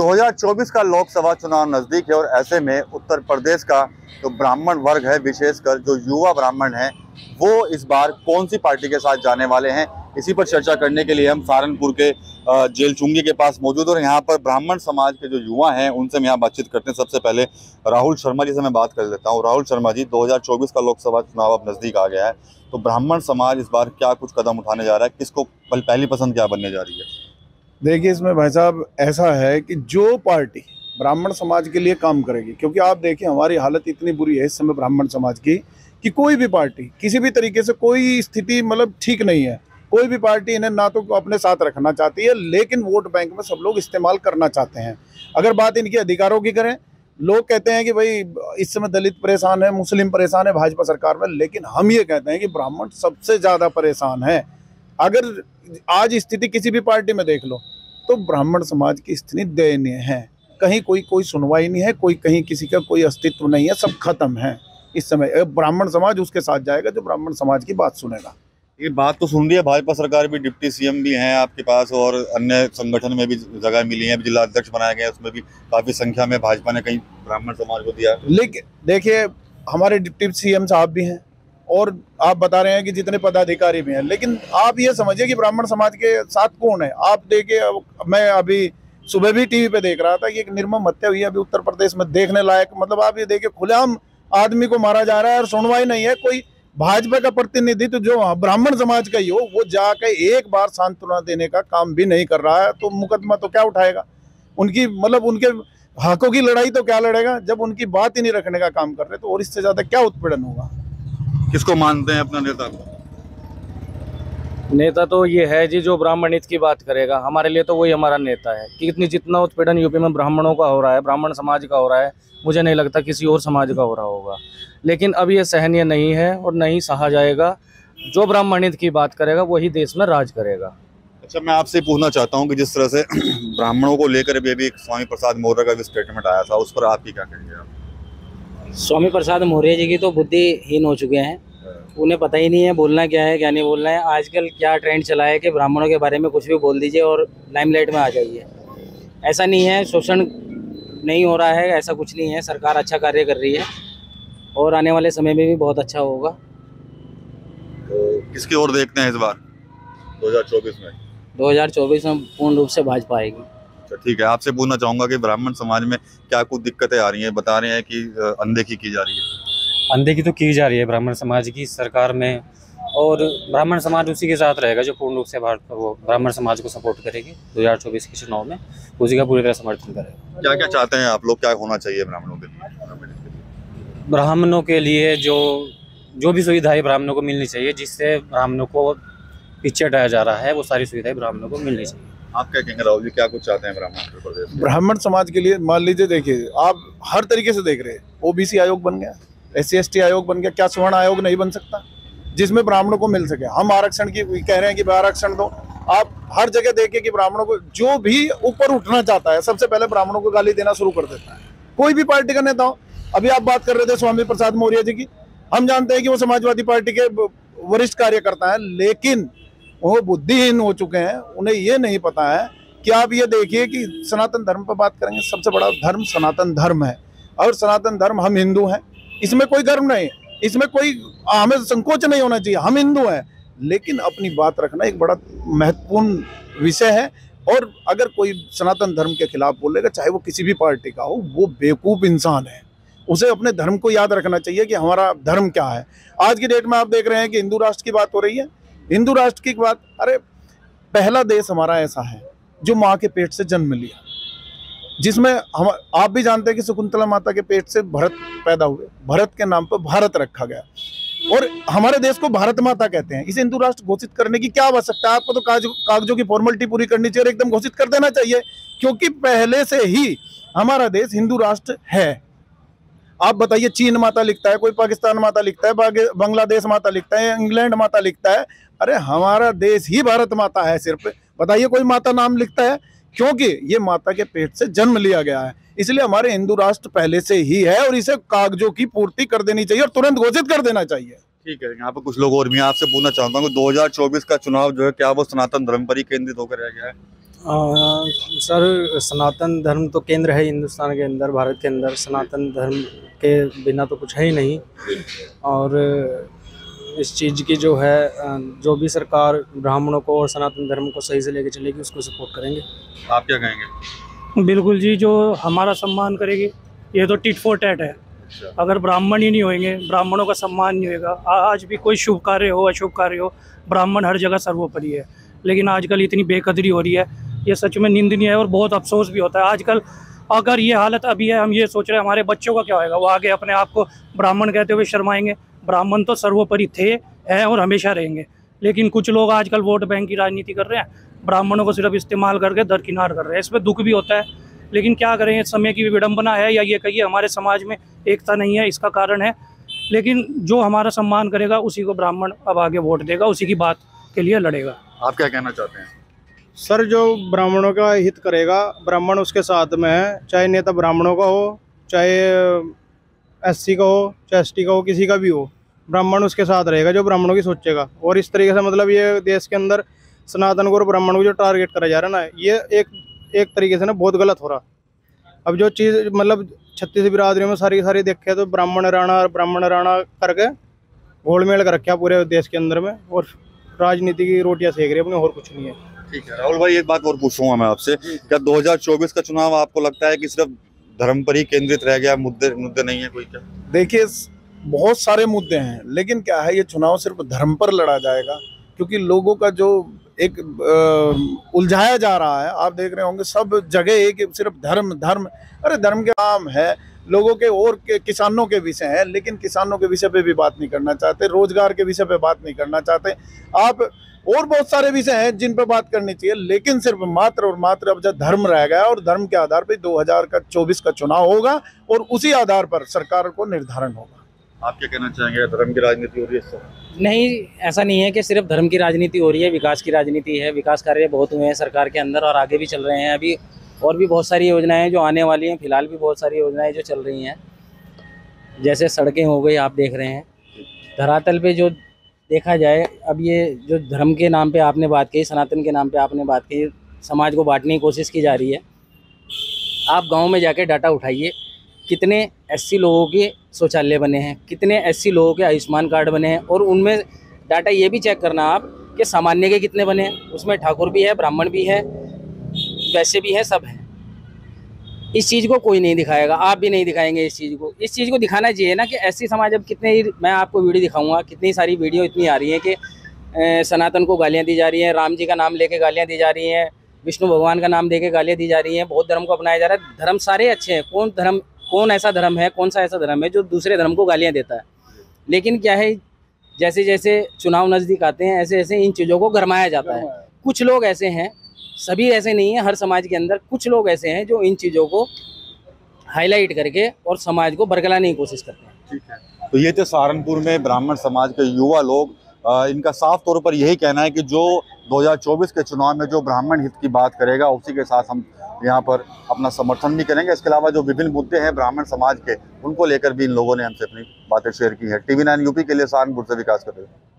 2024 का लोकसभा चुनाव नज़दीक है और ऐसे में उत्तर प्रदेश का जो ब्राह्मण वर्ग है, विशेषकर जो युवा ब्राह्मण हैं, वो इस बार कौन सी पार्टी के साथ जाने वाले हैं, इसी पर चर्चा करने के लिए हम सहारनपुर के जेल चुंगी के पास मौजूद और यहाँ पर ब्राह्मण समाज के जो युवा हैं उनसे हम यहाँ बातचीत करते हैं। सबसे पहले राहुल शर्मा जी से मैं बात कर लेता हूँ। राहुल शर्मा जी, 2024 का लोकसभा चुनाव अब नज़दीक आ गया है, तो ब्राह्मण समाज इस बार क्या कुछ कदम उठाने जा रहा है, किसको पहली पसंद क्या बनने जा रही है? देखिए, इसमें भाई साहब ऐसा है कि जो पार्टी ब्राह्मण समाज के लिए काम करेगी, क्योंकि आप देखिए हमारी हालत इतनी बुरी है इस समय ब्राह्मण समाज की कि कोई भी पार्टी किसी भी तरीके से कोई स्थिति मतलब ठीक नहीं है। कोई भी पार्टी इन्हें ना तो अपने साथ रखना चाहती है, लेकिन वोट बैंक में सब लोग इस्तेमाल करना चाहते हैं। अगर बात इनके अधिकारों की करें, लोग कहते हैं कि भाई इस समय दलित परेशान है, मुस्लिम परेशान है भाजपा सरकार में, लेकिन हम ये कहते हैं कि ब्राह्मण सबसे ज़्यादा परेशान है। अगर आज स्थिति किसी भी पार्टी में देख लो तो ब्राह्मण समाज की स्थिति दयनीय है। कहीं कोई सुनवाई नहीं है, कोई कहीं किसी का कोई अस्तित्व नहीं है, सब खत्म है इस समय। ब्राह्मण समाज उसके साथ जाएगा जो ब्राह्मण समाज की बात सुनेगा। ये बात तो सुन रही है, भाजपा सरकार भी, डिप्टी सीएम भी हैं आपके पास और अन्य संगठन में भी जगह मिली है, जिला अध्यक्ष बनाया गया है, उसमें भी काफ़ी संख्या में भाजपा ने कहीं ब्राह्मण समाज को दिया। लेकिन देखिए, हमारे डिप्टी सीएम साहब भी हैं और आप बता रहे हैं कि जितने पदाधिकारी भी हैं, लेकिन आप ये समझिए कि ब्राह्मण समाज के साथ कौन है। आप देखिए, मैं अभी सुबह भी टीवी पे देख रहा था कि एक निर्मम हत्या हुई है अभी उत्तर प्रदेश में, देखने लायक। मतलब आप ये देखिए, खुलेआम आदमी को मारा जा रहा है और सुनवाई नहीं है। कोई भाजपा का प्रतिनिधि तो जो ब्राह्मण समाज का ही हो, वो जाकर एक बार सांत्वना देने का काम भी नहीं कर रहा है, तो मुकदमा तो क्या उठाएगा? उनकी मतलब उनके हकों की लड़ाई तो क्या लड़ेगा जब उनकी बात ही नहीं रखने का काम कर रहे, तो और इससे ज्यादा क्या उत्पीड़न होगा? किसको मानते हैं अपना नेता? नेता तो ये है जी जो ब्राह्मण हित की बात करेगा, हमारे लिए तो वही हमारा नेता है। कितनी जितना उत्पीड़न यूपी में ब्राह्मणों का हो रहा है, ब्राह्मण समाज का हो रहा है, मुझे नहीं लगता किसी और समाज का हो रहा होगा। लेकिन अब ये सहनीय नहीं है और नहीं सहा जाएगा। जो ब्राह्मण हित की बात करेगा वही देश में राज करेगा। अच्छा, मैं आपसे पूछना चाहता हूँ कि जिस तरह से ब्राह्मणों को लेकर भी अभी स्वामी प्रसाद मौर्य का भी स्टेटमेंट आया था, उस पर आप ही क्या कहेंगे? स्वामी प्रसाद मौर्य जी की तो बुद्धिहीन हो चुके हैं, उन्हें पता ही नहीं है बोलना क्या है क्या नहीं बोलना है। आजकल क्या ट्रेंड चला है कि ब्राह्मणों के बारे में कुछ भी बोल दीजिए और लाइमलाइट में आ जाइए। ऐसा नहीं है, शोषण नहीं हो रहा है, ऐसा कुछ नहीं है। सरकार अच्छा कार्य कर रही है और आने वाले समय में भी बहुत अच्छा होगा। तो किसकी ओर देखते हैं इस बार 2024 में? 2024 में पूर्ण रूप से भाजपा आएगी। अच्छा, ठीक है। आपसे पूछना चाहूँगा कि ब्राह्मण समाज में क्या कुछ दिक्कतें आ रही हैं? बता रहे हैं कि अनदेखी की जा रही है। अनदेखी तो की जा रही है ब्राह्मण समाज की सरकार में, और ब्राह्मण समाज उसी के साथ रहेगा जो पूर्ण रूप से वो ब्राह्मण समाज को सपोर्ट करेगी। 2024 के चुनाव में उसी का पूरी तरह समर्थन करेगा। क्या क्या चाहते हैं आप लोग, क्या होना चाहिए ब्राह्मणों के लिए? ब्राह्मणों के लिए जो भी सुविधाएँ ब्राह्मणों को मिलनी चाहिए, जिससे ब्राह्मणों को पीछे हटाया जा रहा है, वो सारी सुविधाएँ ब्राह्मणों को मिलनी चाहिए। आप क्या कहेंगे राहुल जी, क्या कुछ चाहते हैं ब्राह्मण समाज के लिए? मान लीजिए, देखिए आप हर तरीके से देख रहे हैं, ओबीसी आयोग बन गया, SC ST आयोग बन गया, क्या स्वर्ण आयोग नहीं बन सकता जिसमें ब्राह्मणों को मिल सके? हम आरक्षण की कह रहे हैं कि आरक्षण दो। आप हर जगह देखिए कि ब्राह्मणों को जो भी ऊपर उठना चाहता है सबसे पहले ब्राह्मणों को गाली देना शुरू कर देता है, कोई भी पार्टी का नेता हो। अभी आप बात कर रहे थे स्वामी प्रसाद मौर्य जी की, हम जानते हैं कि वो समाजवादी पार्टी के वरिष्ठ कार्यकर्ता हैं, लेकिन वो बुद्धिहीन हो चुके हैं। उन्हें ये नहीं पता है कि आप ये देखिए कि सनातन धर्म पर बात करेंगे, सबसे बड़ा धर्म सनातन धर्म है और सनातन धर्म, हम हिंदू हैं, इसमें कोई गर्व नहीं, इसमें कोई हमें संकोच नहीं होना चाहिए, हम हिंदू हैं। लेकिन अपनी बात रखना एक बड़ा महत्वपूर्ण विषय है, और अगर कोई सनातन धर्म के खिलाफ बोलेगा, चाहे वो किसी भी पार्टी का हो, वो बेवकूफ़ इंसान है। उसे अपने धर्म को याद रखना चाहिए कि हमारा धर्म क्या है। आज की डेट में आप देख रहे हैं कि हिंदू राष्ट्र की बात हो रही है, हिंदू राष्ट्र की बात, अरे पहला देश हमारा ऐसा है जो माँ के पेट से जन्म लिया, जिसमें हम आप भी जानते हैं कि सुकुंतला माता के पेट से भरत पैदा हुए, भरत के नाम पर भारत रखा गया और हमारे देश को भारत माता कहते हैं। इसे हिंदू राष्ट्र घोषित करने की क्या आवश्यकता है? आपको तो कागजों की फॉर्मेलिटी पूरी करनी चाहिए और एकदम घोषित कर देना चाहिए, क्योंकि पहले से ही हमारा देश हिंदू राष्ट्र है। आप बताइए, चीन माता लिखता है कोई, पाकिस्तान माता लिखता है, बांग्लादेश माता लिखता है, इंग्लैंड माता लिखता है, अरे हमारा देश ही भारत माता है। सिर्फ बताइए कोई माता नाम लिखता है? क्योंकि ये माता के पेट से जन्म लिया गया है, इसलिए हमारे हिंदू राष्ट्र पहले से ही है और इसे कागजों की पूर्ति कर देनी चाहिए और तुरंत घोषित कर देना चाहिए। ठीक है, यहाँ पर कुछ लोग और भी आपसे पूछना चाहता हूँ, 2024 का चुनाव जो है क्या वो सनातन धर्म पर ही केंद्रित होकर रह गया है? सर, सनातन धर्म तो केंद्र है हिंदुस्तान के अंदर, भारत के अंदर। सनातन धर्म के बिना तो कुछ है ही नहीं। और इस चीज़ की जो है, जो भी सरकार ब्राह्मणों को और सनातन धर्म को सही से लेके चलेगी, उसको सपोर्ट करेंगे। आप क्या कहेंगे? बिल्कुल जी, जो हमारा सम्मान करेगी। ये तो टिट फॉर टैट है। अगर ब्राह्मण ही नहीं होंगे, ब्राह्मणों का सम्मान नहीं होगा, आज भी कोई शुभ कार्य हो अशुभ कार्य हो, ब्राह्मण हर जगह सर्वोपरि है। लेकिन आजकल इतनी बेकदरी हो रही है, ये सच में निंदनीय है और बहुत अफसोस भी होता है। आजकल अगर ये हालत अभी है, हम ये सोच रहे हैं हमारे बच्चों का क्या होगा, वो आगे अपने आप को ब्राह्मण कहते हुए शर्माएंगे। ब्राह्मण तो सर्वोपरि थे, हैं और हमेशा रहेंगे। लेकिन कुछ लोग आजकल वोट बैंक की राजनीति कर रहे हैं, ब्राह्मणों को सिर्फ इस्तेमाल करके दरकिनार कर रहे हैं। इसमें दुख भी होता है, लेकिन क्या करें, इस समय की विडंबना है, या ये कहिए हमारे समाज में एकता नहीं है, इसका कारण है। लेकिन जो हमारा सम्मान करेगा उसी को ब्राह्मण अब आगे वोट देगा, उसी की बात के लिए लड़ेगा। आप क्या कहना चाहते हैं? सर, जो ब्राह्मणों का हित करेगा, ब्राह्मण उसके साथ में है, चाहे नेता ब्राह्मणों का हो, चाहे एससी का हो, चाहे एसटी का हो, किसी का भी हो, ब्राह्मण उसके साथ रहेगा जो ब्राह्मणों की सोचेगा। और इस तरीके से मतलब ये देश के अंदर सनातन को और ब्राह्मण को जो टारगेट करा जा रहा है ना, ये एक तरीके से ना बहुत गलत हो रहा। अब जो चीज़ मतलब छत्तीस बिरादरी में सारी की सारी देखे तो ब्राह्मण राणा करके घोलमेल कर रखा पूरे देश के अंदर में, और राजनीति की रोटियां सेक रही है अपने, और कुछ नहीं है। ठीक है राहुल भाई, एक बात और पूछूंगा मैं आपसे, क्या 2024 का चुनाव आपको लगता है कि सिर्फ धर्म पर ही केंद्रित रह गया, मुद्दे नहीं है कोई? क्या देखिए, बहुत सारे मुद्दे हैं, लेकिन क्या है, ये चुनाव सिर्फ धर्म पर लड़ा जाएगा क्योंकि लोगों का जो एक उलझाया जा रहा है, आप देख रहे होंगे सब जगह एक सिर्फ धर्म। अरे धर्म के नाम है लोगों के, और के किसानों के विषय है, लेकिन किसानों के विषय पे भी बात नहीं करना चाहते, रोजगार के विषय पे बात नहीं करना चाहते आप, और बहुत सारे विषय हैं जिन पर बात करनी चाहिए, लेकिन सिर्फ मात्र और मात्र अब जब धर्म रह गया, और धर्म के आधार पर 2024 का चुनाव होगा और उसी आधार पर सरकार को निर्धारण होगा। आप क्या कहना चाहेंगे? धर्म की राजनीति हो रही है सर? नहीं, ऐसा नहीं है कि सिर्फ धर्म की राजनीति हो रही है, विकास की राजनीति है। विकास कार्य बहुत हुए हैं सरकार के अंदर और आगे भी चल रहे हैं। अभी और भी बहुत सारी योजनाएं जो आने वाली हैं, फिलहाल भी बहुत सारी योजनाएं जो चल रही हैं, जैसे सड़कें हो गई, आप देख रहे हैं धरातल पर जो देखा जाए। अब ये जो धर्म के नाम पर आपने बात कही, सनातन के नाम पर आपने बात कही, समाज को बांटने की कोशिश की जा रही है। आप गाँव में जाके डाटा उठाइए, कितने एससी लोगों के शौचालय बने हैं, कितने एससी लोगों के आयुष्मान कार्ड बने हैं, और उनमें डाटा ये भी चेक करना आप कि सामान्य के कितने बने हैं, उसमें ठाकुर भी है, ब्राह्मण भी है, वैसे भी है, सब हैं। इस चीज़ को कोई नहीं दिखाएगा, आप भी नहीं दिखाएंगे इस चीज़ को। इस चीज़ को दिखाना चाहिए ना कि एससी समाज, अब कितने ही मैं आपको वीडियो दिखाऊँगा, कितनी सारी वीडियो इतनी आ रही है कि सनातन को गालियाँ दी जा रही हैं, राम जी का नाम लेके गालियाँ दी जा रही हैं, विष्णु भगवान का नाम लेके गालियाँ दी जा रही हैं, बहुत धर्म को अपनाया जा रहा है। धर्म सारे अच्छे हैं, कौन ऐसा धर्म है, कौन सा ऐसा धर्म है जो दूसरे धर्म को गालियाँ देता है? लेकिन क्या है, जैसे जैसे चुनाव नज़दीक आते हैं, ऐसे ऐसे इन चीज़ों को गरमाया जाता है। कुछ लोग ऐसे हैं, सभी ऐसे नहीं है, हर समाज के अंदर कुछ लोग ऐसे हैं जो इन चीज़ों को हाईलाइट करके और समाज को बरगलाने की कोशिश करते हैं। ठीक है, तो ये थे सहारनपुर में ब्राह्मण समाज के युवा लोग। इनका साफ तौर पर यही कहना है कि जो 2024 के चुनाव में जो ब्राह्मण हित की बात करेगा, उसी के साथ हम यहाँ पर अपना समर्थन भी करेंगे। इसके अलावा जो विभिन्न मुद्दे हैं ब्राह्मण समाज के, उनको लेकर भी इन लोगों ने हमसे अपनी बातें शेयर की है। TV9 यूपी के लिए सहारनपुर से विकास कर रहे हैं।